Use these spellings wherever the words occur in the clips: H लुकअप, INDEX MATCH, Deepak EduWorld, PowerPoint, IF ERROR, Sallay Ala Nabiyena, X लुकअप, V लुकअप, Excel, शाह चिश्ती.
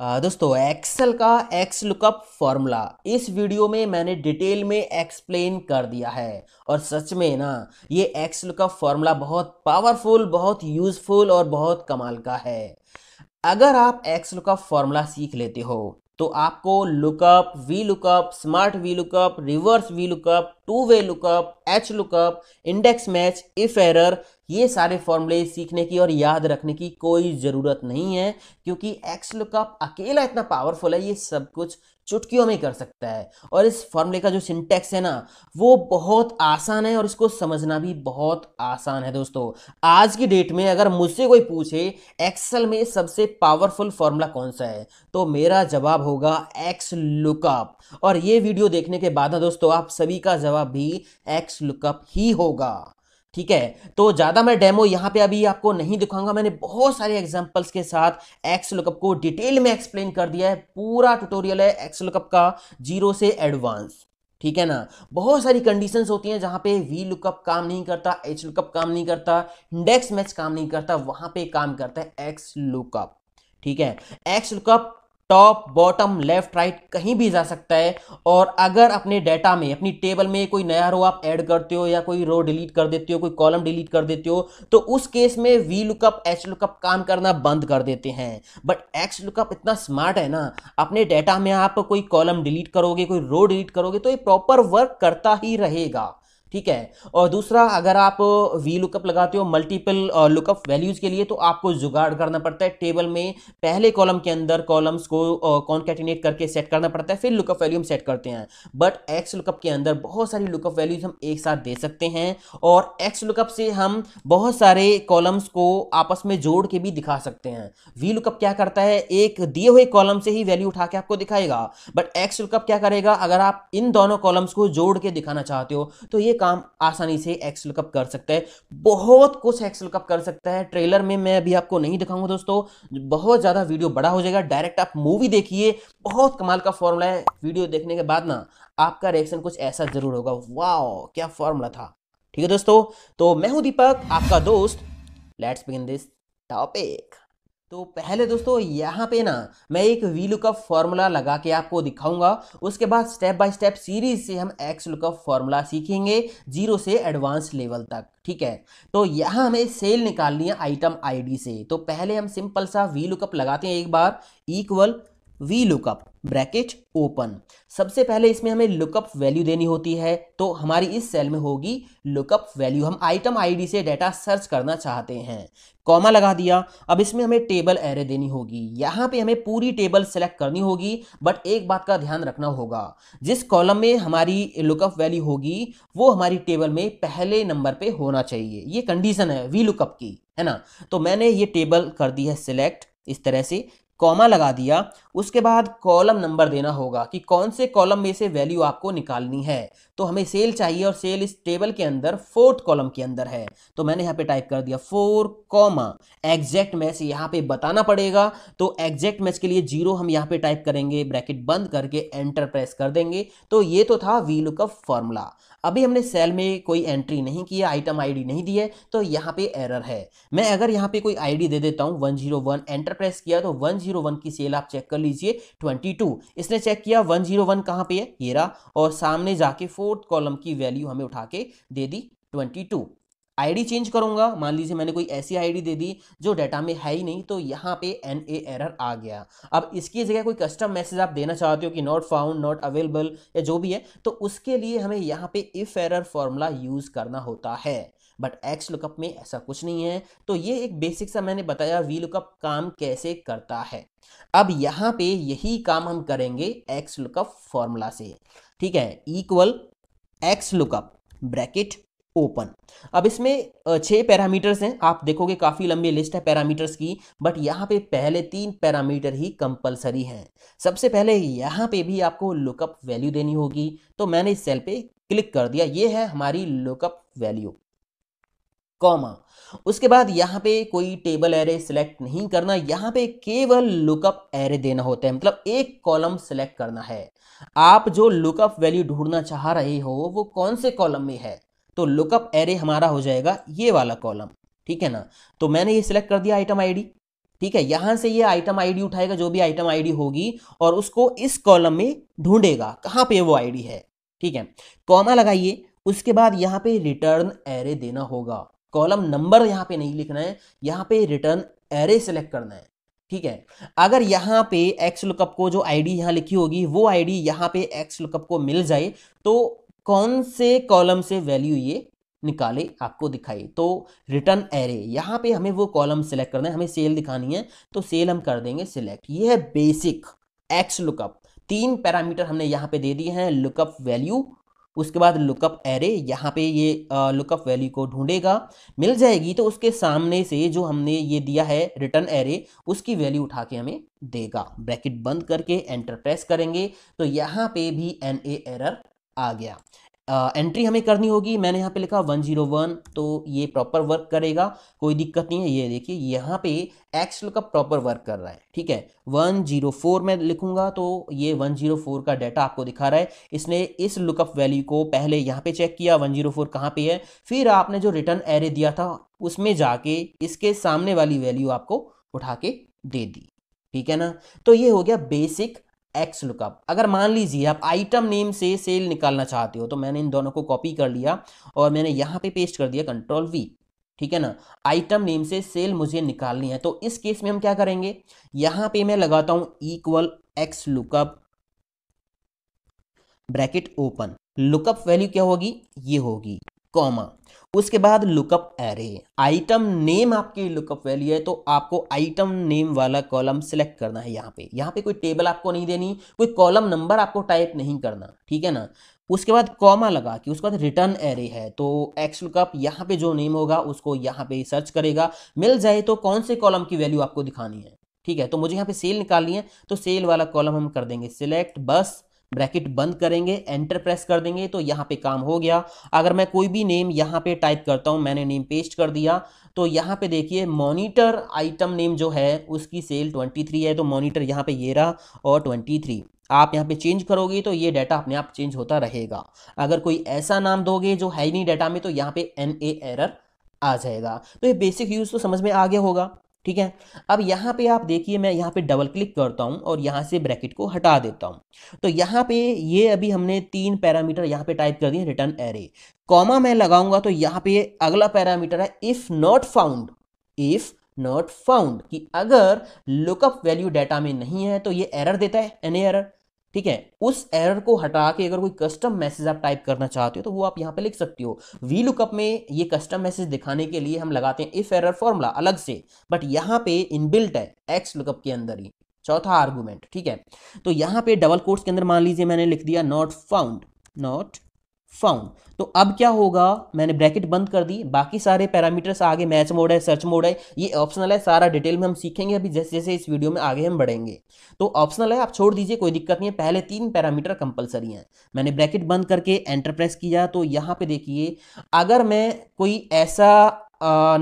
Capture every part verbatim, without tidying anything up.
दोस्तों एक्सेल का X लुकअप formula इस वीडियो में मैंने डिटेल में एक्सप्लेन कर दिया है और सच में ना ये एक्स लुकअप फॉर्मूला बहुत पावरफुल, बहुत यूजफुल और बहुत कमाल का है। अगर आप एक्स लुकअप फॉर्मूला सीख लेते हो तो आपको लुकअप, V लुकअप, smart V लुकअप, reverse V लुकअप, two way लुकअप, H लुकअप, index match, if error, ये सारे फॉर्मूले सीखने की और याद रखने की कोई ज़रूरत नहीं है, क्योंकि एक्स लुकअप अकेला इतना पावरफुल है, ये सब कुछ चुटकियों में कर सकता है। और इस फॉर्मूले का जो सिंटैक्स है ना वो बहुत आसान है और इसको समझना भी बहुत आसान है। दोस्तों आज की डेट में अगर मुझसे कोई पूछे एक्सेल में सबसे पावरफुल फॉर्मूला कौन सा है तो मेरा जवाब होगा एक्स लुकअप। और ये वीडियो देखने के बाद ना दोस्तों आप सभी का जवाब भी एक्स लुकअप ही होगा, ठीक है। तो ज़्यादा मैं डेमो यहाँ पे अभी आपको नहीं दिखाऊंगा, मैंने बहुत सारे एग्जांपल्स के साथ एक्स लुकअप को डिटेल में एक्सप्लेन कर दिया है। पूरा ट्यूटोरियल है एक्स लुकअप का जीरो से एडवांस, ठीक है ना। बहुत सारी कंडीशंस होती हैं जहाँ पे वी लुकअप काम नहीं करता, एच लुकअप काम नहीं करता, इंडेक्स मैच काम नहीं करता, वहाँ पे काम करता है एक्स लुकअप, ठीक है। X लुकअप top, bottom, left, right कहीं भी जा सकता है। और अगर अपने डेटा में, अपनी टेबल में कोई नया रो आप ऐड करते हो या कोई रो डिलीट कर देते हो, कोई कॉलम डिलीट कर देते हो, तो उस केस में वी लुकअप, एच लुकअप काम करना बंद कर देते हैं। बट एक्स लुकअप इतना स्मार्ट है ना, अपने डेटा में आप कोई कॉलम डिलीट करोगे, कोई रो डिलीट करोगे तो ये प्रॉपर वर्क करता ही रहेगा, ठीक है। और दूसरा, अगर आप वी लुकअप लगाते हो मल्टीपल लुकअप वैल्यूज के लिए तो आपको जुगाड़ करना पड़ता है, टेबल में पहले कॉलम के अंदर कॉलम्स को कॉन्केटिनेट करके सेट करना पड़ता है, फिर लुकअप वैल्यू हम सेट करते हैं। बट एक्स लुकअप के अंदर बहुत सारी लुकअप वैल्यूज हम एक साथ दे सकते हैं और एक्स लुकअप से हम बहुत सारे कॉलम्स को आपस में जोड़ के भी दिखा सकते हैं। वी लुकअप क्या करता है, एक दिए हुए कॉलम से ही वैल्यू उठा के आपको दिखाएगा। बट एक्स लुकअप क्या करेगा, अगर आप इन दोनों कॉलम्स को जोड़ के दिखाना चाहते हो तो ये काम आसानी से एक्स लुकअप कर सकता है। बहुत कुछ एक्स लुकअप कर सकता है। ट्रेलर में मैं अभी आपको नहीं दिखाऊंगा दोस्तों, बहुत ज्यादा वीडियो बड़ा हो जाएगा, डायरेक्ट आप मूवी देखिए, बहुत कमाल का फॉर्मूला है। वीडियो देखने के बाद ना आपका रिएक्शन कुछ ऐसा जरूर होगा, वाओ क्या फॉर्मूला था, ठीक है दोस्तों। तो मैं हूं दीपक, आपका दोस्त, लेट्स बिगिन दिस टॉपिक। तो पहले दोस्तों यहाँ पे ना मैं एक वी लुकअप फॉर्मूला लगा के आपको दिखाऊंगा, उसके बाद स्टेप बाय स्टेप सीरीज से हम एक्स लुकअप फॉर्मूला सीखेंगे जीरो से एडवांस लेवल तक, ठीक है। तो यहाँ हमें सेल निकालनी है आइटम आईडी से। तो पहले हम सिंपल सा वी लुकअप लगाते हैं एक बार, equal V लुकअप bracket open. सबसे पहले इसमें हमें लुकअप वैल्यू देनी होती है, तो हमारी इस सेल में होगी लुकअप वैल्यू। हम आइटम आईडी से डाटा सर्च करना चाहते हैं, कॉमा लगा दिया। अब इसमें हमें टेबल एरे देनी होगी, यहाँ पे हमें पूरी टेबल सेलेक्ट करनी होगी। बट एक बात का ध्यान रखना होगा, जिस कॉलम में हमारी लुकअप वैल्यू होगी वो हमारी टेबल में पहले नंबर पे होना चाहिए, ये कंडीशन है वी लुकअप की, है ना। तो मैंने ये टेबल कर दी है सिलेक्ट इस तरह से, कॉमा लगा दिया। उसके बाद कॉलम नंबर देना होगा कि कौन से कॉलम में से वैल्यू आपको निकालनी है। तो हमें सेल चाहिए और सेल इस टेबल के अंदर फोर्थ कॉलम के अंदर है, तो मैंने यहाँ पे टाइप कर दिया फोर कॉमा एग्जैक्ट मैच, यहाँ पे बताना पड़ेगा। तो एग्जैक्ट मैच के लिए जीरो हम यहाँ पे टाइप करेंगे, ब्रैकेट बंद करके एंटर प्रेस कर देंगे। तो ये तो था वी लुकअप फॉर्मूला। अभी हमने सेल में कोई एंट्री नहीं की है, आइटम आईडी नहीं दी है, तो यहाँ पे एरर है। मैं अगर यहाँ पे कोई आईडी दे देता हूँ one zero one, enter press किया तो वन जीरो वन की सेल आप चेक कर लीजिए बाईस, इसने चेक किया वन जीरो वन कहाँ पे है, ये रहा, और सामने जाके फोर्थ कॉलम की वैल्यू हमें उठा के दे दी बाईस। आईडी चेंज करूंगा, मान लीजिए मैंने कोई ऐसी आईडी दे दी जो डाटा में है ही नहीं, तो यहाँ पे एन ए एरर आ गया। अब इसकी जगह कोई कस्टम मैसेज आप देना चाहते हो कि नॉट फाउंड, नॉट अवेलेबल या जो भी है, तो उसके लिए हमें यहाँ पे इफ एरर फॉर्मूला यूज़ करना होता है। बट एक्स लुकअप में ऐसा कुछ नहीं है। तो ये एक बेसिक सा मैंने बताया वी लुकअप काम कैसे करता है। अब यहाँ पे यही काम हम करेंगे एक्स लुकअप फॉर्मूला से, ठीक है। Equal X लुकअप bracket open. अब इसमें छः पैरामीटर्स हैं, आप देखोगे काफ़ी लंबी लिस्ट है पैरामीटर्स की, बट यहाँ पे पहले तीन पैरामीटर ही कंपलसरी हैं। सबसे पहले यहाँ पे भी आपको लुकअप वैल्यू देनी होगी, तो मैंने इस सेल पे क्लिक कर दिया, ये है हमारी लुकअप वैल्यू, कॉमा। उसके बाद यहाँ पे कोई टेबल एरे सिलेक्ट नहीं करना, यहाँ पे केवल लुकअप एरे देना होता है, मतलब एक कॉलम सिलेक्ट करना है। आप जो लुकअप वैल्यू ढूंढना चाह रहे हो वो कौन से कॉलम में है, तो लुकअप एरे हमारा हो जाएगा ये वाला कॉलम, ठीक है ना। तो मैंने ये सिलेक्ट कर दिया आइटम आईडी, ठीक है, यहां से ये आइटम आईडी उठाएगा, जो भी आइटम आईडी होगी, और उसको इस कॉलम में ढूंढेगा कहां पे वो आईडी है। ठीक है, कॉमा लगाइए, उसके बाद यहाँ पे रिटर्न एरे देना होगा। कॉलम नंबर यहाँ पे नहीं लिखना है, यहाँ पे रिटर्न एरे सेलेक्ट करना है। ठीक है, अगर यहाँ पे एक्स लुकअप को जो आईडी यहाँ लिखी होगी वो आईडी यहाँ पे एक्स लुकअप को मिल जाए तो कौन से कॉलम से वैल्यू ये निकाले आपको दिखाए। तो रिटर्न एरे यहाँ पे हमें वो कॉलम सेलेक्ट करना है, हमें सेल दिखानी है तो सेल हम कर देंगे सिलेक्ट। ये है बेसिक एक्स लुकअप। तीन पैरामीटर हमने यहाँ पे दे दिए हैं, लुकअप वैल्यू, उसके बाद लुकअप एरे, यहाँ पे ये लुकअप वैल्यू को ढूंढेगा, मिल जाएगी तो उसके सामने से जो हमने ये दिया है रिटर्न एरे उसकी वैल्यू उठा के हमें देगा। ब्रैकेट बंद करके एंटर प्रेस करेंगे तो यहाँ पे भी एन ए एरर आ गया। आ, एंट्री हमें करनी होगी, मैंने यहाँ पे लिखा वन जीरो वन, तो ये प्रॉपर वर्क करेगा, कोई दिक्कत नहीं है। ये देखिए यहाँ पे एक्स लुकअप प्रॉपर वर्क कर रहा है। ठीक है, वन जीरो फोर मैं लिखूंगा तो ये वन जीरो फोर का डाटा आपको दिखा रहा है। इसने इस लुकअप वैल्यू को पहले यहाँ पे चेक किया वन जीरो फोर कहाँ पे है, फिर आपने जो रिटर्न एरे दिया था उसमें जाके इसके सामने वाली वैल्यू आपको उठा के दे दी। ठीक है ना, तो ये हो गया बेसिक एक्स लुकअप। अगर मान लीजिए आप आइटम नेम से सेल निकालना चाहते हो, तो मैंने इन दोनों को कॉपी कर लिया और मैंने यहाँ पे पेस्ट कर दिया कंट्रोल वी। ठीक है ना, आइटम नेम से सेल मुझे निकालनी है तो इस केस में हम क्या करेंगे, यहाँ पे मैं लगाता हूँ equal X लुकअप, bracket open, लुकअप value क्या होगी, ये होगी, कॉमा, उसके बाद लुकअप एरे, आइटम नेम आपकी लुकअप वैल्यू है तो आपको आइटम नेम वाला कॉलम सिलेक्ट करना है। यहाँ पे यहाँ पे कोई टेबल आपको नहीं देनी, कोई कॉलम नंबर आपको टाइप नहीं करना। ठीक है ना, उसके बाद कॉमा लगा कि उसके बाद रिटर्न एरे है तो एक्स लुकअप यहाँ पे जो नेम होगा उसको यहाँ पे सर्च करेगा, मिल जाए तो कौन से कॉलम की वैल्यू आपको दिखानी है। ठीक है, तो मुझे यहाँ पे सेल निकालनी है तो सेल वाला कॉलम हम कर देंगे सिलेक्ट, बस ब्रैकेट बंद करेंगे, एंटर प्रेस कर देंगे तो यहाँ पे काम हो गया। अगर मैं कोई भी नेम यहाँ पे टाइप करता हूँ, मैंने नेम पेस्ट कर दिया तो यहाँ पे देखिए मॉनिटर आइटम नेम जो है उसकी सेल तेईस है तो मॉनिटर यहाँ पे ये रहा और तेईस। आप यहाँ पे चेंज करोगे तो ये डाटा अपने आप चेंज होता रहेगा। अगर कोई ऐसा नाम दोगे जो है ही नहीं डाटा में तो यहाँ पे एन ए एरर आ जाएगा। तो ये बेसिक यूज़ तो समझ में आ गया होगा। ठीक है, अब यहाँ पे आप देखिए मैं यहाँ पे डबल क्लिक करता हूँ और यहाँ से ब्रैकेट को हटा देता हूँ तो यहाँ पे ये अभी हमने तीन पैरामीटर यहाँ पे टाइप कर दिए रिटर्न एरे, कॉमा मैं लगाऊंगा तो यहाँ पे अगला पैरामीटर है if not found, if not found कि अगर लुकअप वैल्यू डाटा में नहीं है तो ये एरर देता है एन एरर। ठीक है, उस एरर को हटा के अगर कोई कस्टम मैसेज आप टाइप करना चाहते हो तो वो आप यहाँ पे लिख सकते हो। वी लुकअप में ये कस्टम मैसेज दिखाने के लिए हम लगाते हैं इफ एरर फॉर्मूला अलग से, बट यहाँ पे इनबिल्ट है एक्स लुकअप के अंदर ही, चौथा आर्गूमेंट। ठीक है, तो यहाँ पे डबल कोट्स के अंदर मान लीजिए मैंने लिख दिया नॉट फाउंड, नॉट फाउंड। तो अब क्या होगा, मैंने ब्रैकेट बंद कर दी, बाकी सारे पैरामीटर्स आगे मैच मोड है, सर्च मोड है, ये ऑप्शनल है, सारा डिटेल में हम सीखेंगे अभी जैसे जैसे इस वीडियो में आगे हम बढ़ेंगे। तो ऑप्शनल है, आप छोड़ दीजिए, कोई दिक्कत नहीं है, पहले तीन पैरामीटर कंपलसरी हैं। मैंने ब्रैकेट बंद करके एंटर प्रेस किया तो यहाँ पे देखिए अगर मैं कोई ऐसा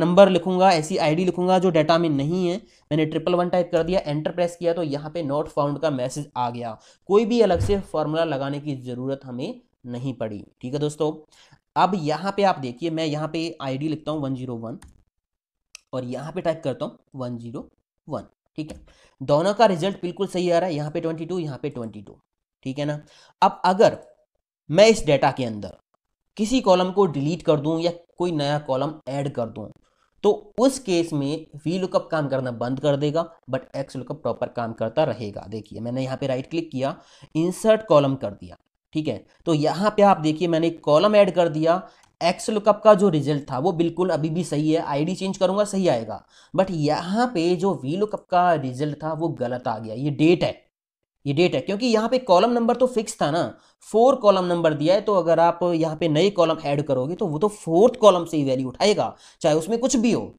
नंबर लिखूंगा, ऐसी आईडी लिखूंगा जो डाटा में नहीं है, मैंने ट्रिपल वन टाइप कर दिया, एंटर प्रेस किया तो यहाँ पे नॉट फाउंड का मैसेज आ गया। कोई भी अलग से फॉर्मूला लगाने की जरूरत हमें नहीं पड़ी। ठीक है दोस्तों, अब यहाँ पे आप देखिए मैं यहाँ पे आईडी लिखता हूँ वन जीरो वन और यहाँ पे टाइप करता हूँ वन जीरो वन। ठीक है, दोनों का रिजल्ट बिल्कुल सही आ रहा है, यहाँ पे बाईस, यहाँ पे बाईस। ठीक है ना, अब अगर मैं इस डाटा के अंदर किसी कॉलम को डिलीट कर दूँ या कोई नया कॉलम ऐड कर दूँ तो उस केस में वी लुकअप काम करना बंद कर देगा, बट एक्स लुकअप प्रॉपर काम करता रहेगा। देखिए मैंने यहाँ पे राइट क्लिक किया, इंसर्ट कॉलम कर दिया। ठीक है, तो यहाँ पे आप देखिए मैंने एक कॉलम ऐड कर दिया, एक्स लुकअप का जो रिजल्ट था वो बिल्कुल अभी भी सही है, आईडी चेंज करूंगा सही आएगा, बट यहाँ पे जो वी लुकअप का रिजल्ट था वो गलत आ गया। ये डेट है, ये डेट है, क्योंकि यहाँ पे कॉलम नंबर तो फिक्स था ना, फोर कॉलम नंबर दिया है तो अगर आप यहाँ पे नए कॉलम ऐड करोगे तो वो तो फोर्थ कॉलम से ही वैल्यू उठाएगा चाहे उसमें कुछ भी हो।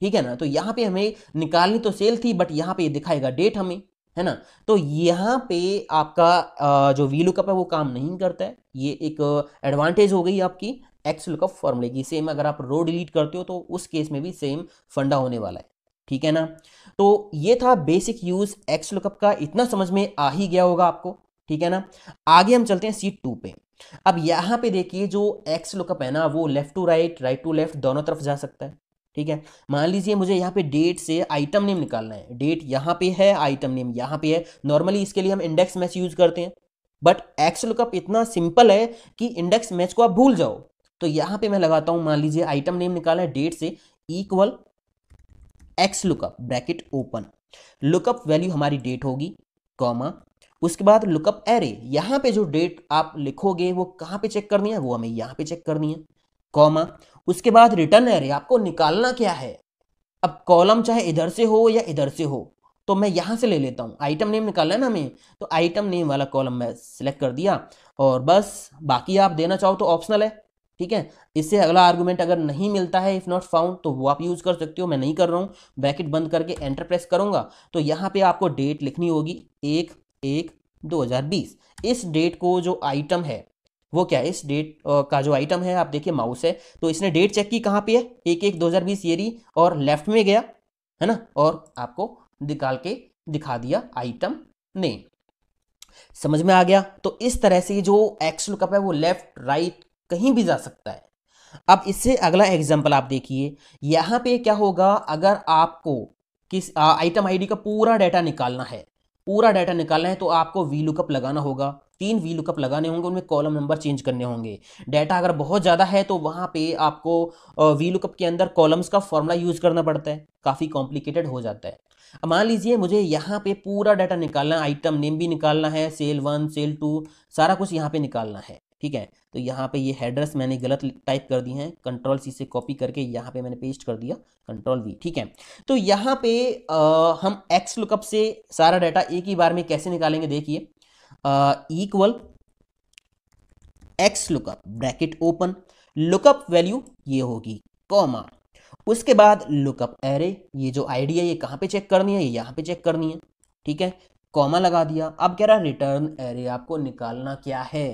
ठीक है ना, तो यहाँ पे हमें निकालनी तो सेल थी बट यहाँ पे ये दिखाएगा डेट हमें, है ना। तो यहाँ पे आपका जो वी लुकअप है वो काम नहीं करता है, ये एक एडवांटेज हो गई आपकी एक्स लुकअप फॉर्मूले की। सेम अगर आप रो डिलीट करते हो तो उस केस में भी सेम फंडा होने वाला है। ठीक है ना, तो ये था बेसिक यूज एक्स लुकअप का, इतना समझ में आ ही गया होगा आपको। ठीक है ना, आगे हम चलते हैं सीट टू पे। अब यहाँ पे देखिए जो एक्स लुकअप है ना वो left to right, right to left दोनों तरफ जा सकता है। ठीक है। मान लीजिए मुझे यहाँ पे डेट से आइटम नेम निकालना है, डेट यहाँ पे है, आइटम नेम यहाँ पे है। नॉर्मली इसके लिए हम इंडेक्स मैच यूज करते हैं, बट एक्स लुकअप इतना सिंपल है कि इंडेक्स मैच को आप भूल जाओ। तो यहाँ पे मैं लगाता हूँ, मान लीजिए आइटम नेम निकाला है डेट से, equal X लुकअप bracket open, लुकअप value हमारी डेट होगी, कॉमा, उसके बाद लुकअप एरे। यहाँ पे जो डेट आप लिखोगे वो कहाँ पे चेक करनी है, वो हमें यहाँ पे चेक करनी है, कॉमा, उसके बाद रिटर्न एरे, आपको निकालना क्या है। अब कॉलम चाहे इधर से हो या इधर से हो, तो मैं यहाँ से ले लेता हूँ, आइटम नेम निकालना है ना हमें, तो आइटम नेम वाला कॉलम मैं सिलेक्ट कर दिया और बस, बाकी आप देना चाहो तो ऑप्शनल है, ठीक है। इससे अगला आर्गूमेंट अगर नहीं मिलता है, इफ़ नॉट फाउंड, तो वो आप यूज़ कर सकते हो, मैं नहीं कर रहा हूँ। ब्रैकेट बंद करके एंटर प्रेस करूँगा तो यहाँ पे आपको डेट लिखनी होगी एक एक दो हज़ार बीस। इस डेट को जो आइटम है वो क्या है, इस डेट का जो आइटम है, आप देखिए माउस है तो इसने डेट चेक की कहाँ पे है, एक एक दो हज़ार बीस ये रही, और लेफ्ट में गया है ना, और आपको निकाल के दिखा दिया आइटम ने। समझ में आ गया। तो इस तरह से जो एक्स लुकअप है वो लेफ्ट राइट कहीं भी जा सकता है। अब इससे अगला एग्जाम्पल आप देखिए, यहाँ पे क्या होगा, अगर आपको किस आइटम आईडी का पूरा डाटा निकालना है, पूरा डाटा निकालना है तो आपको वी लुकअप लगाना होगा, तीन वी लुकअप लगाने होंगे, उनमें कॉलम नंबर चेंज करने होंगे। डाटा अगर बहुत ज़्यादा है तो वहाँ पे आपको वी लुकअप के अंदर कॉलम्स का फॉर्मूला यूज़ करना पड़ता है, काफ़ी कॉम्प्लिकेटेड हो जाता है। अब मान लीजिए मुझे यहाँ पे पूरा डाटा निकालना है, आइटम नेम भी निकालना है, सेल वन सेल टू सारा कुछ यहाँ पे निकालना है, ठीक है। तो यहाँ पे ये हेडर्स मैंने गलत टाइप कर दिए हैं, कंट्रोल सी से कॉपी करके यहाँ पे मैंने पेस्ट कर दिया, कंट्रोल वी, ठीक है। तो यहाँ पे आ, हम एक्स लुकअप से सारा डाटा एक ही बार में कैसे निकालेंगे, देखिए equal X लुकअप bracket open, लुकअप value ये होगी, कॉमा, उसके बाद लुकअप एरे, ये जो आईडी है ये कहाँ पे चेक करनी है, ये यहाँ पे चेक करनी है, ठीक है, कॉमा लगा दिया। अब कह रहा है रिटर्न एरे, आपको निकालना क्या है।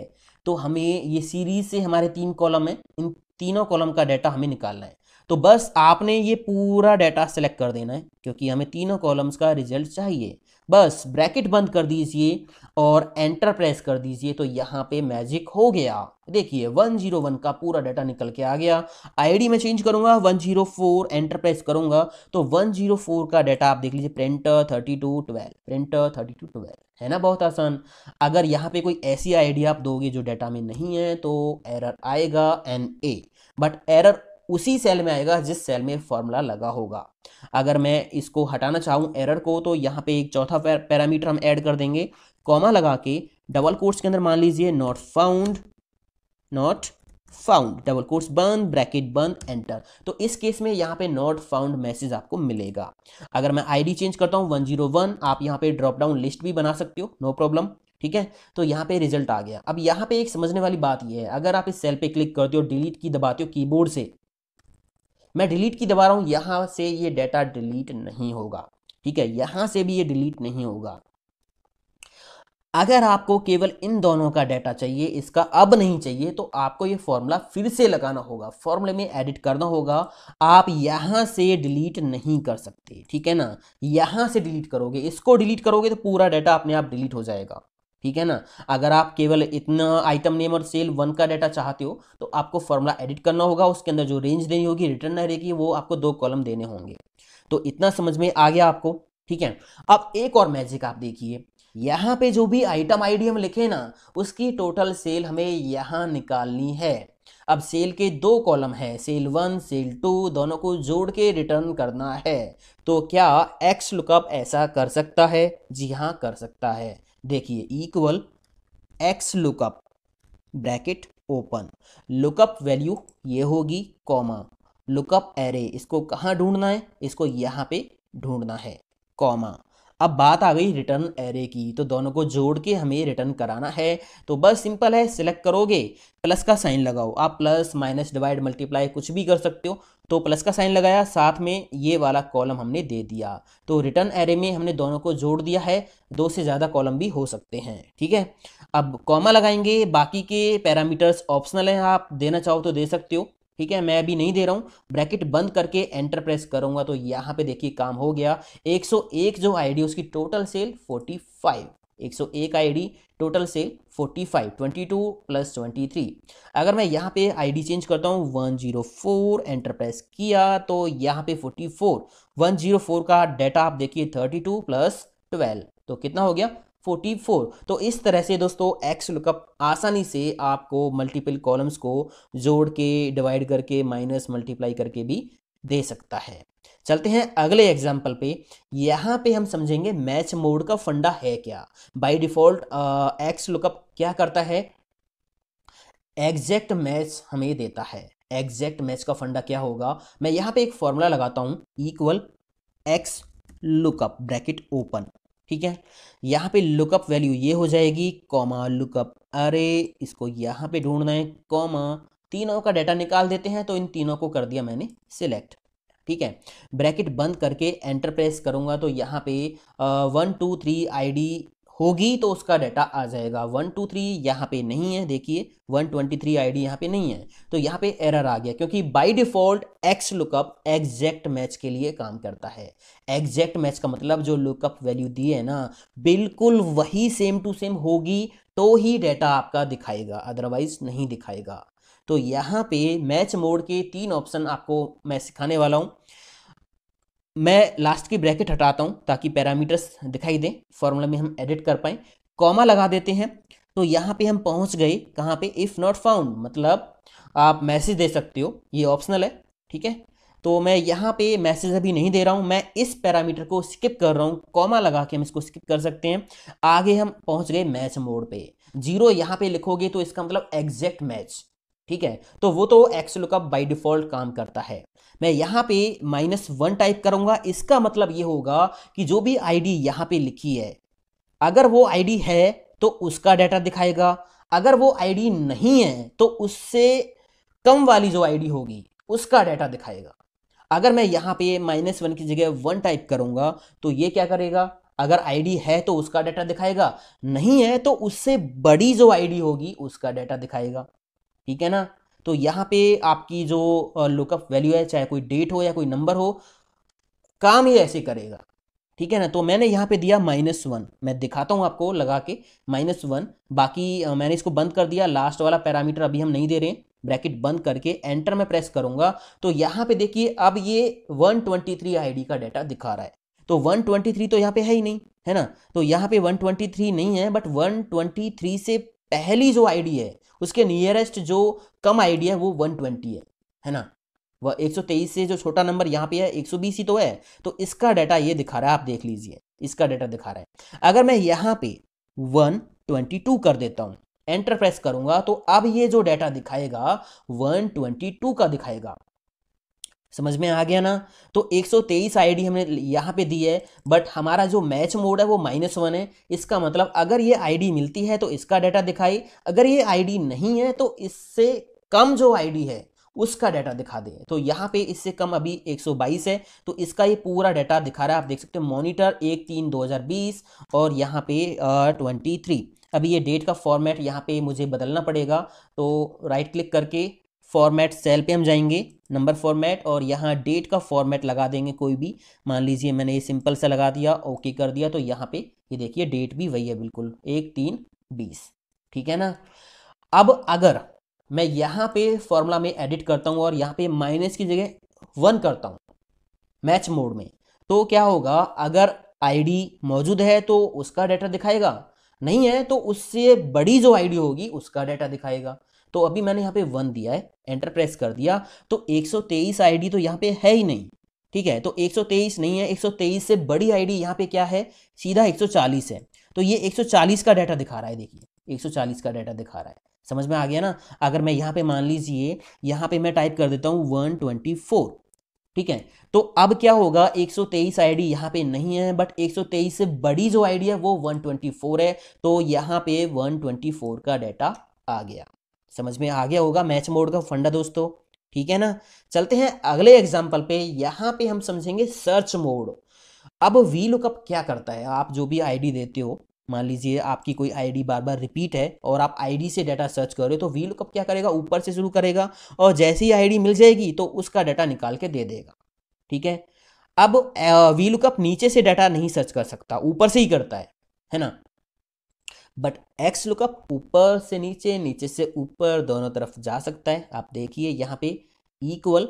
तो हमें ये सीरीज से हमारे तीन कॉलम है, इन तीनों कॉलम का डाटा हमें निकालना है। तो बस आपने ये पूरा डाटा सेलेक्ट कर देना है क्योंकि हमें तीनों कॉलम्स का रिजल्ट चाहिए। बस ब्रैकेट बंद कर दीजिए और एंटर प्रेस कर दीजिए, तो यहाँ पे मैजिक हो गया। देखिए वन ज़ीरो वन का पूरा डाटा निकल के आ गया। आईडी में चेंज करूँगा one zero four, enter press करूँगा तो वन ज़ीरो फोर का डाटा आप देख लीजिए, printer thirty two twelve, printer thirty two twelve, है ना, बहुत आसान। अगर यहाँ पे कोई ऐसी आईडी आप दोगे जो डाटा में नहीं है तो एरर आएगा एन ए, बट एरर उसी सेल में आएगा जिस सेल में फॉर्मूला लगा होगा। अगर मैं इसको हटाना चाहूँ एरर को, तो यहाँ पे एक चौथा पैरामीटर हम ऐड कर देंगे, कॉमा लगा के डबल कोट्स के अंदर मान लीजिए not found, not found, double quotes बंद, ब्रैकेट बंद, एंटर। तो इस केस में यहाँ पे नॉट फाउंड मैसेज आपको मिलेगा। अगर मैं आईडी चेंज करता हूँ वन ज़ीरो वन, आप यहाँ पे ड्रॉप डाउन लिस्ट भी बना सकते हो, नो प्रॉब्लम, ठीक है। तो यहाँ पे रिजल्ट आ गया। अब यहाँ पे एक समझने वाली बात यह है, अगर आप इस सेल पे क्लिक करते हो, डिलीट की दबाते हो कीबोर्ड से, मैं डिलीट की दबा रहा हूँ, यहाँ से ये डाटा डिलीट नहीं होगा, ठीक है, यहाँ से भी ये डिलीट नहीं होगा। अगर आपको केवल इन दोनों का डाटा चाहिए, इसका अब नहीं चाहिए, तो आपको ये फॉर्मूला फिर से लगाना होगा, फॉर्मूले में एडिट करना होगा। आप यहाँ से डिलीट नहीं कर सकते, ठीक है ना, यहाँ से डिलीट करोगे, इसको डिलीट करोगे तो पूरा डाटा अपने आप डिलीट हो जाएगा, ठीक है ना। अगर आप केवल इतना आइटम नेम और सेल वन का डाटा चाहते हो तो आपको फॉर्मूला एडिट करना होगा, उसके अंदर जो रेंज देनी होगी रिटर्न एरे की, वो आपको दो कॉलम देने होंगे। तो इतना समझ में आ गया आपको, ठीक है। अब एक और मैजिक आप देखिए, यहाँ पे जो भी आइटम आईडी हम लिखे ना, उसकी टोटल सेल हमें यहाँ निकालनी है। अब सेल के दो कॉलम है, सेल वन सेल टू, दोनों को जोड़ के रिटर्न करना है। तो क्या एक्स लुकअप ऐसा कर सकता है? जी हाँ, कर सकता है। देखिए equal X लुकअप bracket open, लुकअप value ये होगी, कॉमा, लुकअप एरे, इसको कहाँ ढूंढना है? इसको यहाँ पे ढूंढना है, कॉमा। अब बात आ गई रिटर्न एरे की, तो दोनों को जोड़ के हमें रिटर्न कराना है। तो बस सिंपल है, सिलेक्ट करोगे, प्लस का साइन लगाओ, आप प्लस माइनस डिवाइड मल्टीप्लाई कुछ भी कर सकते हो। तो प्लस का साइन लगाया, साथ में ये वाला कॉलम हमने दे दिया, तो रिटर्न एरे में हमने दोनों को जोड़ दिया है। दो से ज़्यादा कॉलम भी हो सकते हैं, ठीक है। अब कॉमा लगाएंगे, बाकी के पैरामीटर्स ऑप्शनल हैं, आप देना चाहो तो दे सकते हो, ठीक है, मैं अभी नहीं दे रहा हूँ। ब्रैकेट बंद करके एंटर प्रेस करूँगा तो यहाँ पे देखिए काम हो गया। एक सौ एक जो आईडी, उसकी टोटल सेल फोर्टी फाइव, एक सौ एक का आईडी, टोटल से पैंतालीस, बाईस प्लस तेईस। अगर मैं यहाँ पे आईडी चेंज करता हूँ एक सौ चार, एंटर प्रेस किया तो यहाँ पे चौवालीस, एक सौ चार का डाटा आप देखिए बत्तीस प्लस बारह, तो कितना हो गया चौवालीस। तो इस तरह से दोस्तों एक्स लुकअप आसानी से आपको मल्टीपल कॉलम्स को जोड़ के, डिवाइड करके, माइनस मल्टीप्लाई करके भी दे सकता है। चलते हैं अगले एग्जाम्पल पे। यहाँ पे हम समझेंगे मैच मोड का फंडा है क्या। बाय डिफॉल्ट एक्स लुकअप क्या करता है, एग्जैक्ट मैच हमें देता है। एग्जैक्ट मैच का फंडा क्या होगा, मैं यहाँ पे एक फॉर्मूला लगाता हूँ, equal X लुकअप bracket open, ठीक है। यहाँ पे लुकअप वैल्यू ये हो जाएगी, कॉमा लुकअप अरे इसको यहाँ पे ढूंढना है, कॉमा तीनों का डाटा निकाल देते हैं, तो इन तीनों को कर दिया मैंने सिलेक्ट, ठीक है। ब्रैकेट बंद करके एंटर प्रेस करूंगा तो यहाँ पे वन टू थ्री आईडी होगी तो उसका डाटा आ जाएगा। वन टू थ्री यहाँ पे नहीं है, देखिए वन ट्वेंटी थ्री आईडी यहाँ पे नहीं है, तो यहाँ पे एरर आ गया, क्योंकि by default X लुकअप exact match के लिए काम करता है। एग्जैक्ट मैच का मतलब जो लुकअप वैल्यू दी है ना, बिल्कुल वही सेम टू सेम होगी तो ही डाटा आपका दिखाएगा, अदरवाइज नहीं दिखाएगा। तो यहाँ पे मैच मोड के तीन ऑप्शन आपको मैं सिखाने वाला हूँ। मैं लास्ट की ब्रैकेट हटाता हूँ ताकि पैरामीटर्स दिखाई दें, फॉर्मूला में हम एडिट कर पाएँ। कॉमा लगा देते हैं, तो यहाँ पे हम पहुँच गए कहाँ पे, इफ़ नॉट फाउंड, मतलब आप मैसेज दे सकते हो, ये ऑप्शनल है, ठीक है। तो मैं यहाँ पे मैसेज अभी नहीं दे रहा हूँ, मैं इस पैरामीटर को स्किप कर रहा हूँ, कॉमा लगा के हम इसको स्किप कर सकते हैं। आगे हम पहुँच गए मैच मोड पे। जीरो यहाँ पे लिखोगे तो इसका मतलब एग्जैक्ट मैच, ठीक है। तो वो तो एक्स लुकअप बाय डिफॉल्ट काम करता है। मैं यहाँ पे माइनस वन टाइप करूंगा, इसका मतलब ये होगा कि जो भी आईडी यहाँ पे लिखी है, अगर वो आईडी है तो उसका डाटा दिखाएगा, अगर वो आईडी नहीं है तो उससे कम वाली जो आईडी होगी उसका डाटा दिखाएगा। अगर मैं यहाँ पे माइनस वन की जगह वन टाइप करूंगा तो ये क्या करेगा, अगर आईडी है तो उसका डाटा दिखाएगा, नहीं है तो उससे बड़ी जो आईडी होगी उसका डाटा दिखाएगा, ठीक है ना। तो यहाँ पे आपकी जो लुकअप वैल्यू है, चाहे कोई डेट हो या कोई नंबर हो, काम ही ऐसे करेगा, ठीक है ना। तो मैंने यहाँ पे दिया माइनस वन, मैं दिखाता हूँ आपको लगा के माइनस वन, बाकी मैंने इसको बंद कर दिया। लास्ट वाला पैरामीटर अभी हम नहीं दे रहे हैं। ब्रैकेट बंद करके एंटर में प्रेस करूंगा तो यहाँ पे देखिए अब ये one twenty three I D का डाटा दिखा रहा है। तो वन ट्वेंटी थ्री तो यहाँ पे है ही नहीं, है ना। तो यहाँ पे वन ट्वेंटी थ्री नहीं है, बट वन ट्वेंटी थ्री से पहली जो आईडी है उसके नियरेस्ट जो कम आईडी है वो एक सौ बीस है, है ना। वह एक सौ तेईस से जो छोटा नंबर यहाँ पे है एक सौ बीस ही तो है, तो इसका डाटा ये दिखा रहा है, आप देख लीजिए इसका डाटा दिखा रहा है। अगर मैं यहाँ पे एक सौ बाईस कर देता हूँ, एंटर प्रेस करूंगा तो अब ये जो डाटा दिखाएगा एक सौ बाईस का दिखाएगा, समझ में आ गया ना। तो एक सौ तेईस आईडी हमने यहाँ पे दी है, बट हमारा जो मैच मोड है वो माइनस वन है, इसका मतलब अगर ये आईडी मिलती है तो इसका डाटा दिखाई, अगर ये आईडी नहीं है तो इससे कम जो आईडी है उसका डाटा दिखा दे। तो यहाँ पे इससे कम अभी एक सौ बाईस है, तो इसका ये पूरा डाटा दिखा रहा है, आप देख सकते हो। मॉनिटर एक तीन दो हज़ार बीस और यहाँ पे ट्वेंटी थ्री। अभी ये डेट का फॉर्मेट यहाँ पे मुझे बदलना पड़ेगा, तो राइट क्लिक करके फॉर्मेट सेल पे हम जाएंगे, नंबर फॉर्मेट, और यहाँ डेट का फॉर्मेट लगा देंगे कोई भी। मान लीजिए मैंने ये सिंपल सा लगा दिया, ओके कर दिया, तो यहाँ पे ये देखिए डेट भी वही है बिल्कुल, एक तीन बीस, ठीक है ना। अब अगर मैं यहाँ पे फॉर्मूला में एडिट करता हूँ और यहाँ पे माइनस की जगह वन करता हूँ मैच मोड में, तो क्या होगा, अगर आईडी मौजूद है तो उसका डाटा दिखाएगा, नहीं है तो उससे बड़ी जो आईडी होगी उसका डाटा दिखाएगा। तो अभी मैंने यहाँ पे वन दिया है, एंटर प्रेस कर दिया तो एक सौ तेईस आईडी तो यहाँ पे है ही नहीं, ठीक है। तो एक सौ तेईस नहीं है, एक सौ तेईस से बड़ी आईडी यहाँ पे क्या है, सीधा एक सौ चालीस है, तो ये एक सौ चालीस का डाटा दिखा रहा है, देखिए एक सौ चालीस का डाटा दिखा रहा है, समझ में आ गया ना। अगर मैं यहाँ पे मान लीजिए यहाँ पे मैं टाइप कर देता हूँ एक सौ चौबीस, ठीक है। तो अब क्या होगा, एक सौ तेईस आईडी यहाँ पे नहीं है, बट एक सौ तेईस से बड़ी जो आईडी है वो एक सौ चौबीस है, तो यहाँ पे एक सौ चौबीस का डाटा आ गया, समझ में आ गया होगा मैच मोड का फंडा दोस्तों, ठीक है ना। चलते हैं अगले एग्जाम्पल पे। यहाँ पे हम समझेंगे सर्च मोड। अब वी लुकअप क्या करता है, आप जो भी आईडी देते हो, मान लीजिए आपकी कोई आईडी बार बार रिपीट है और आप आईडी से डाटा सर्च कर रहे हो, तो वी लुकअप क्या करेगा, ऊपर से शुरू करेगा और जैसे ही आईडी मिल जाएगी तो उसका डाटा निकाल के दे देगा, ठीक है। अब वी लुकअप नीचे से डाटा नहीं सर्च कर सकता, ऊपर से ही करता है, है ना। बट एक्स लुकअप ऊपर से नीचे, नीचे से ऊपर दोनों तरफ जा सकता है। आप देखिए यहाँ पे equal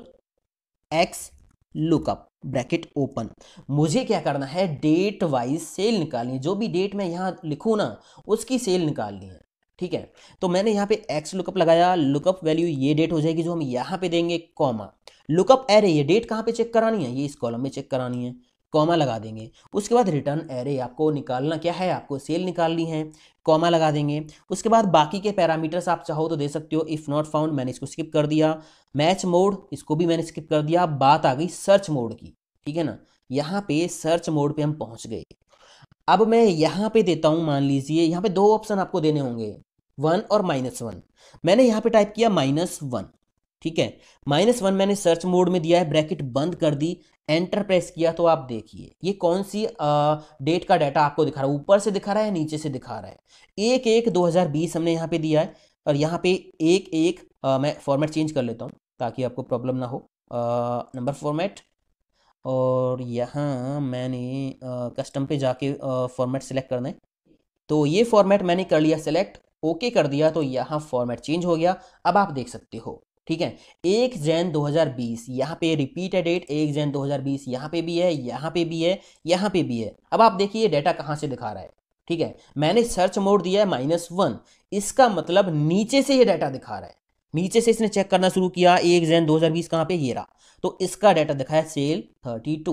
X लुकअप bracket open. मुझे क्या करना है, डेट वाइज सेल निकालनी है। जो भी डेट मैं यहाँ लिखूँ ना उसकी सेल निकालनी है, ठीक है। तो मैंने यहाँ पे एक्स लुकअप लगाया, लुकअप वैल्यू ये डेट हो जाएगी जो हम यहाँ पे देंगे, कॉमा लुकअप एरे ये डेट कहाँ पे चेक करानी है, ये इस कॉलम में चेक करानी है, कॉमा लगा देंगे। उसके बाद रिटर्न एरे आपको निकालना क्या है, आपको सेल निकालनी है, कॉमा लगा देंगे। उसके बाद बाकी के पैरामीटर्स आप चाहो तो दे सकते हो। इफ़ नॉट फाउंड मैंने इसको स्किप कर दिया, मैच मोड इसको भी मैंने स्किप कर दिया। बात आ गई सर्च मोड की, ठीक है ना। यहाँ पे सर्च मोड पे हम पहुँच गए। अब मैं यहाँ पे देता हूँ, मान लीजिए यहाँ पे दो ऑप्शन आपको देने होंगे, वन और माइनस वन। मैंने यहाँ पे टाइप किया माइनस वन, ठीक है। माइनस वन मैंने सर्च मोड में दिया है, ब्रैकेट बंद कर दी, एंटर प्रेस किया तो आप देखिए ये कौन सी आ, डेट का डाटा आपको दिखा रहा है, ऊपर से दिखा रहा है नीचे से दिखा रहा है। एक एक दो हज़ार बीस हमने यहाँ पे दिया है और यहाँ पे एक एक आ, मैं फॉर्मेट चेंज कर लेता हूँ ताकि आपको प्रॉब्लम ना हो, नंबर फॉर्मेट। और यहाँ मैंने कस्टम पे जाके फॉर्मेट सेलेक्ट करना है, तो ये फॉर्मेट मैंने कर लिया सेलेक्ट, ओके कर दिया तो यहाँ फॉर्मेट चेंज हो गया। अब आप देख सकते हो, ठीक है। एक जैन दो हज़ार बीस यहाँ पे रिपीट है डेट, एक जैन दो हज़ार बीस यहाँ पे भी है, यहाँ पे भी है, यहाँ पे भी है। अब आप देखिए ये डेटा कहाँ से दिखा रहा है, ठीक है। मैंने सर्च मोड दिया है माइनस वन, इसका मतलब नीचे से ये डाटा दिखा रहा है, नीचे से इसने चेक करना शुरू किया। एक जैन दो हज़ार बीस कहाँ पे, ये रहा, तो इसका डाटा दिखाया सेल थर्टी टू,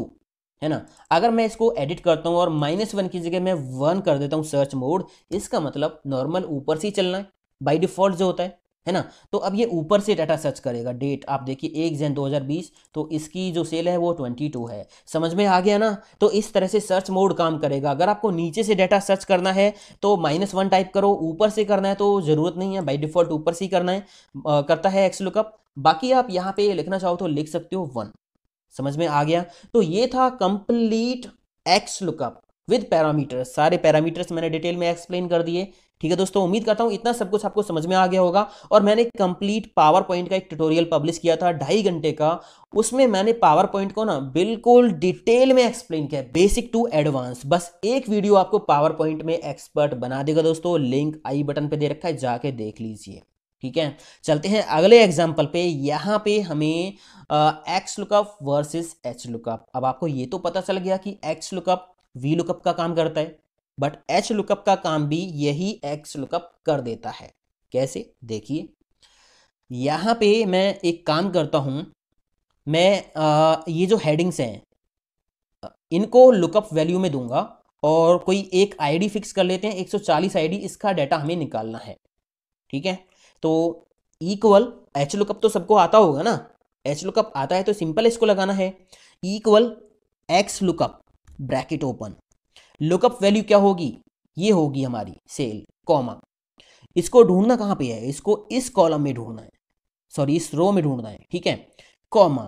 है ना। अगर मैं इसको एडिट करता हूँ और माइनस वन की जगह मैं वन कर देता हूँ सर्च मोड, इसका मतलब नॉर्मल ऊपर से ही चलना है बाय डिफॉल्ट जो होता है, है ना। तो अब ये ऊपर से डाटा सर्च करेगा। डेट आप देखिए एक जैन दो हज़ार बीस, तो इसकी जो सेल है वो बाईस है। समझ में आ गया ना। तो इस तरह से सर्च मोड काम करेगा। अगर आपको नीचे से डाटा सर्च करना है तो माइनस वन टाइप करो, ऊपर से करना है तो ज़रूरत नहीं है, बाय डिफ़ॉल्ट ऊपर से ही करना है आ, करता है एक्स लुकअप। बाकी आप यहाँ पे लिखना चाहो तो लिख सकते हो वन। समझ में आ गया। तो ये था complete X लुकअप with parameters. सारे पैरामीटर्स मैंने डिटेल में एक्सप्लेन कर दिए, ठीक है दोस्तों। उम्मीद करता हूँ इतना सब कुछ आपको समझ में आ गया होगा। और मैंने कंप्लीट पावर पॉइंट का एक ट्यूटोरियल पब्लिश किया था ढाई घंटे का, उसमें मैंने पावर पॉइंट को ना बिल्कुल डिटेल में एक्सप्लेन किया, बेसिक टू एडवांस। बस एक वीडियो आपको पावर पॉइंट में एक्सपर्ट बना देगा दोस्तों। लिंक आई बटन पर दे रखा है, जाके देख लीजिए, ठीक है। चलते हैं अगले एग्जाम्पल पे। यहाँ पे हमें X लुकअप versus H लुकअप। अब आपको ये तो पता चल गया कि एक्स लुकअप वी लुकअप का काम करता है, बट एच लुकअप का काम भी यही एक्स लुकअप कर देता है। कैसे, देखिए यहाँ पे मैं एक काम करता हूँ, मैं आ, ये जो हेडिंग्स हैं इनको लुकअप वैल्यू में दूंगा और कोई एक आईडी फिक्स कर लेते हैं, एक सौ चालीस आईडी, इसका डाटा हमें निकालना है, ठीक है। तो इक्वल एच लुकअप तो सबको आता होगा ना, एच लुकअप आता है तो सिंपल इसको लगाना है, equal X लुकअप bracket open, लुकअप value क्या होगी, ये होगी हमारी सेल, कॉमा। इसको ढूंढना कहाँ पे है, इसको इस कॉलम में ढूंढना है, सॉरी इस रो में ढूंढना है, ठीक है, कॉमा।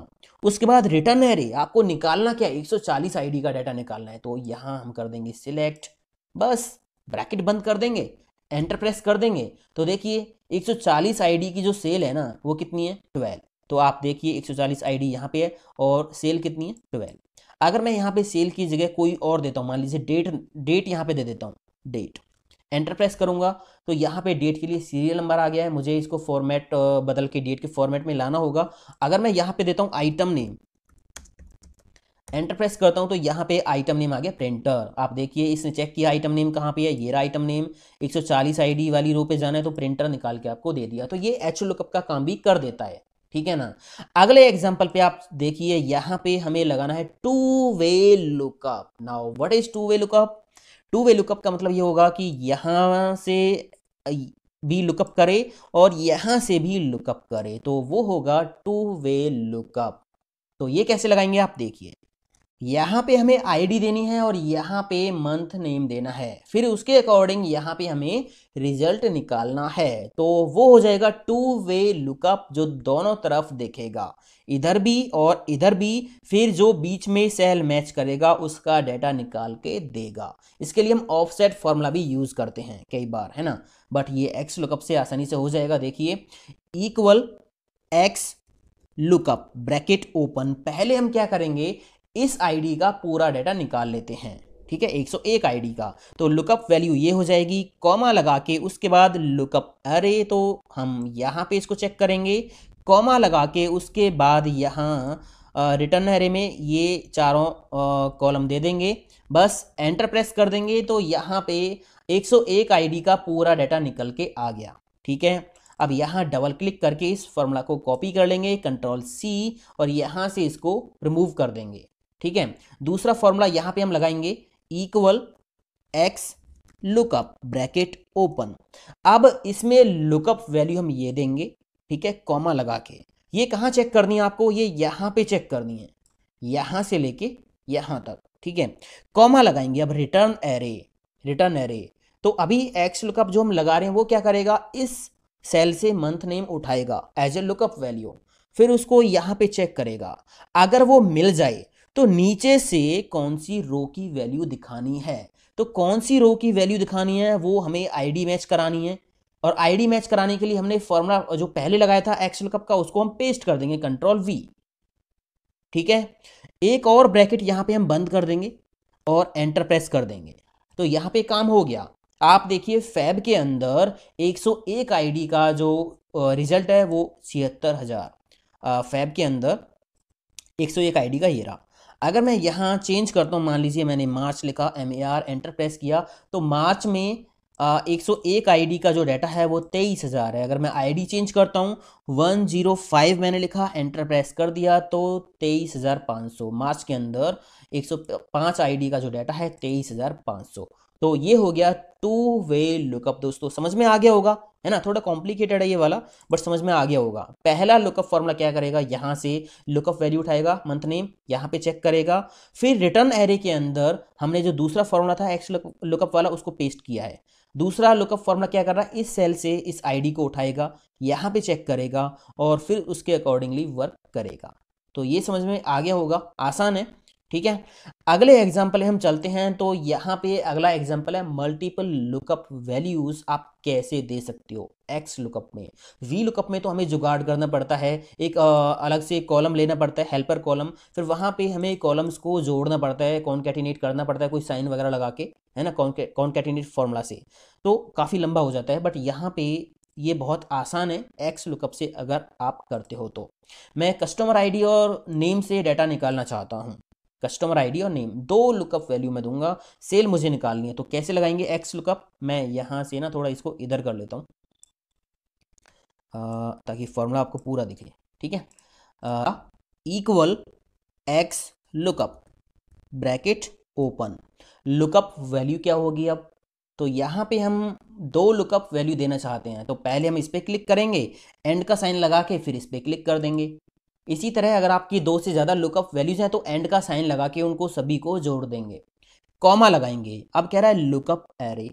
उसके बाद रिटर्न एरे आपको निकालना क्या है, एक सौ चालीस आईडी का डाटा निकालना है, तो यहाँ हम कर देंगे सिलेक्ट, बस ब्रैकेट बंद कर देंगे, एंटर प्रेस कर देंगे, तो देखिए एक सौ चालीस आईडी की जो सेल है ना वो कितनी है, ट्वेल्व। तो आप देखिए एक सौ चालीस आईडी यहाँ पे है और सेल कितनी है, ट्वेल्व। अगर मैं यहाँ पे सेल की जगह कोई और देता हूँ, मान लीजिए डेट, डेट यहाँ पे दे देता हूँ, डेट, एंटर प्रेस करूँगा तो यहाँ पे डेट के लिए सीरियल नंबर आ गया है। मुझे इसको फॉर्मेट बदल के डेट के फॉर्मेट में लाना होगा। अगर मैं यहाँ पे देता हूँ आइटम नेम, एंटर प्रेस करता हूँ तो यहाँ पे आइटम नेम आ गया, प्रिंटर। आप देखिए इसने चेक किया आइटम नेम कहाँ पे है, ये रहा आइटम नेम, एक सौ चालीस आईडी वाली रो पे जाना है तो प्रिंटर निकाल के आपको दे दिया। तो ये एच लुकअप का काम भी कर देता है, ठीक है ना। अगले एग्जाम्पल पे आप देखिए, यहाँ पे हमें लगाना है two way लुकअप। Now what is two way लुकअप। Two way लुकअप का मतलब ये होगा कि यहाँ से भी लुकअप करे और यहाँ से भी लुकअप करे, तो वो होगा टू वे लुकअप। तो ये कैसे लगाएंगे आप देखिए, यहाँ पे हमें आईडी देनी है और यहाँ पे मंथ नेम देना है, फिर उसके अकॉर्डिंग यहाँ पे हमें रिजल्ट निकालना है, तो वो हो जाएगा टू वे लुकअप जो दोनों तरफ देखेगा, इधर भी और इधर भी, फिर जो बीच में सेल मैच करेगा उसका डाटा निकाल के देगा। इसके लिए हम ऑफसेट फॉर्मूला भी यूज़ करते हैं कई बार, है ना, बट ये एक्स लुकअप से आसानी से हो जाएगा। देखिए equal X लुकअप bracket open. पहले हम क्या करेंगे, इस आईडी का पूरा डाटा निकाल लेते हैं, ठीक है एक सौ एक आईडी का। तो लुकअप वैल्यू ये हो जाएगी, कॉमा लगा के उसके बाद लुकअप अरे, तो हम यहाँ पे इसको चेक करेंगे, कॉमा लगा के उसके बाद यहाँ रिटर्न अरे में ये चारों कॉलम दे देंगे, बस एंटर प्रेस कर देंगे तो यहाँ पे एक सौ एक आईडी का पूरा डाटा निकल के आ गया। ठीक है, अब यहाँ डबल क्लिक करके इस फॉर्मूला को कॉपी कर लेंगे, कंट्रोल सी, और यहाँ से इसको रिमूव कर देंगे। ठीक है, दूसरा फॉर्मूला यहाँ पे हम लगाएंगे equal X लुकअप bracket open. अब इसमें लुकअप वैल्यू हम ये देंगे, ठीक है, कॉमा लगा के। ये कहाँ चेक करनी है आपको? ये यहाँ पे चेक करनी है, यहाँ से लेके यहाँ तक। ठीक है, कॉमा लगाएंगे। अब रिटर्न एरे, रिटर्न एरे तो अभी एक्स लुकअप जो हम लगा रहे हैं वो क्या करेगा, इस सेल से मंथ नेम उठाएगा एज ए लुकअप वैल्यू, फिर उसको यहाँ पे चेक करेगा। अगर वो मिल जाए तो नीचे से कौन सी रो की वैल्यू दिखानी है, तो कौन सी रो की वैल्यू दिखानी है वो हमें आईडी मैच करानी है। और आईडी मैच कराने के लिए हमने फॉर्मूला जो पहले लगाया था एक्स लुकअप का उसको हम पेस्ट कर देंगे, कंट्रोल वी। ठीक है, एक और ब्रैकेट यहाँ पे हम बंद कर देंगे और एंटर प्रेस कर देंगे, तो यहाँ पे काम हो गया। आप देखिए फैब के अंदर एक सौ एक आईडी का जो रिजल्ट है वो छिहत्तर हज़ार फैब के अंदर एक सौ एक आईडी का ये रहा। अगर मैं यहाँ चेंज करता हूँ, मान लीजिए मैंने मार्च लिखा, M A R, enter press किया, तो मार्च में आ, एक सौ एक आईडी का जो डाटा है वो तेईस हज़ार है। अगर मैं आईडी चेंज करता हूँ, एक सौ पाँच मैंने लिखा, एंटर प्रेस कर दिया, तो तेईस हज़ार पाँच सौ मार्च के अंदर एक सौ पाँच आईडी का जो डाटा है तेईस हज़ार पाँच सौ। तो ये हो गया टू वे लुकअप। दोस्तों समझ में आ गया होगा, है ना? थोड़ा कॉम्प्लिकेटेड है ये वाला, बट समझ में आ गया होगा। पहला लुकअप फॉर्मूला क्या करेगा, यहाँ से लुकअप वैल्यू उठाएगा, मंथ नेम यहाँ पे चेक करेगा, फिर रिटर्न एरे के अंदर हमने जो दूसरा फॉर्मूला था एक्स लुकअप वाला उसको पेस्ट किया है। दूसरा लुकअप फॉर्मूला क्या कर रहा है, इस सेल से इस आईडी को उठाएगा, यहाँ पे चेक करेगा और फिर उसके अकॉर्डिंगली वर्क करेगा। तो ये समझ में आ गया होगा, आसान है। ठीक है, अगले एग्जाम्पल हम चलते हैं। तो यहाँ पे अगला एग्जाम्पल है मल्टीपल लुकअप वैल्यूज आप कैसे दे सकते हो एक्स लुकअप में। वी लुकअप में तो हमें जुगाड़ करना पड़ता है, एक आ, अलग से कॉलम लेना पड़ता है, हेल्पर कॉलम, फिर वहाँ पे हमें कॉलम्स को जोड़ना पड़ता है, कॉन्कैटिनेट करना पड़ता है कोई साइन वगैरह लगा के, है ना, कॉन्कैटिनेट फॉर्मूला से, तो काफ़ी लंबा हो जाता है। बट यहाँ पे ये बहुत आसान है एक्स लुकअप से, अगर आप करते हो तो। मैं कस्टमर आई डी और नेम से डाटा निकालना चाहता हूँ, कस्टमर आईडी और नेम दो लुकअप वैल्यू मैं दूंगा, सेल मुझे निकालनी है, तो कैसे लगाएंगे एक्स लुकअप। मैं यहाँ से ना थोड़ा इसको इधर कर लेता हूँ ताकि फॉर्मूला आपको पूरा दिखे। ठीक है, equal X लुकअप bracket open, लुकअप value क्या होगी अब? तो यहाँ पे हम दो लुकअप वैल्यू देना चाहते हैं, तो पहले हम इस पर क्लिक करेंगे, एंड का साइन लगा के फिर इस पर क्लिक कर देंगे। इसी तरह अगर आपकी दो से ज़्यादा लुकअप वैल्यूज हैं तो एंड का साइन लगा के उनको सभी को जोड़ देंगे, कॉमा लगाएंगे। अब कह रहा है लुकअप एरे,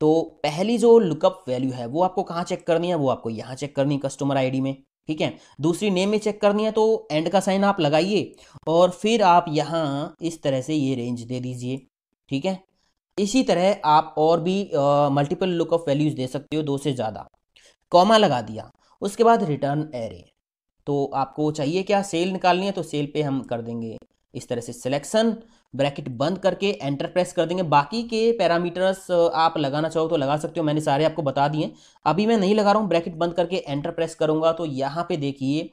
तो पहली जो लुकअप वैल्यू है वो आपको कहाँ चेक करनी है, वो आपको यहाँ चेक करनी है कस्टमर आईडी में। ठीक है, दूसरी नेम में चेक करनी है, तो एंड का साइन आप लगाइए और फिर आप यहाँ इस तरह से ये रेंज दे दीजिए। ठीक है, इसी तरह आप और भी मल्टीपल लुकअप वैल्यूज दे सकते हो, दो से ज़्यादा। कॉमा लगा दिया, उसके बाद रिटर्न एरे, तो आपको चाहिए क्या, सेल निकालनी है, तो सेल पे हम कर देंगे इस तरह से सिलेक्शन, ब्रैकेट बंद करके एंटर प्रेस कर देंगे। बाकी के पैरामीटर्स आप लगाना चाहो तो लगा सकते हो, मैंने सारे आपको बता दिए, अभी मैं नहीं लगा रहा हूँ। ब्रैकेट बंद करके एंटर प्रेस करूँगा तो यहाँ पे देखिए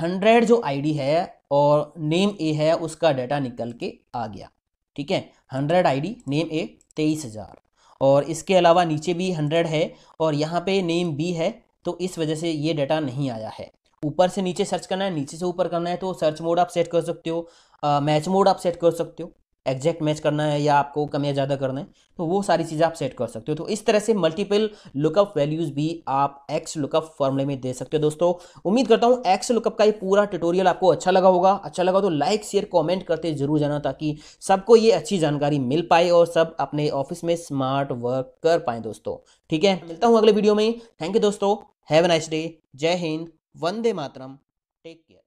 हंड्रेड जो आईडी है और नेम ए है उसका डाटा निकल के आ गया। ठीक है, हंड्रेड आईडी नेम ए तेईस हज़ार, और इसके अलावा नीचे भी हंड्रेड है और यहाँ पे नेम बी है, तो इस वजह से ये डाटा नहीं आया है। ऊपर से नीचे सर्च करना है, नीचे से ऊपर करना है, तो सर्च मोड आप सेट कर सकते हो, आ, मैच मोड आप सेट कर सकते हो, एग्जैक्ट मैच करना है या आपको कम या ज़्यादा करना है, तो वो सारी चीज़ें आप सेट कर सकते हो। तो इस तरह से मल्टीपल लुकअप वैल्यूज़ भी आप एक्स लुकअप फॉर्मूले में दे सकते हो। दोस्तों उम्मीद करता हूँ एक्स लुकअप का ये पूरा ट्यूटोरियल आपको अच्छा लगा होगा। अच्छा लगा तो लाइक शेयर कमेंट करते जरूर जाना, ताकि सबको ये अच्छी जानकारी मिल पाए और सब अपने ऑफिस में स्मार्ट वर्क कर पाएँ दोस्तों। ठीक है, मिलता हूँ अगले वीडियो में। थैंक यू दोस्तों, हैव अ नाइस डे, जय हिंद, वंदे मातरम, टेक केयर।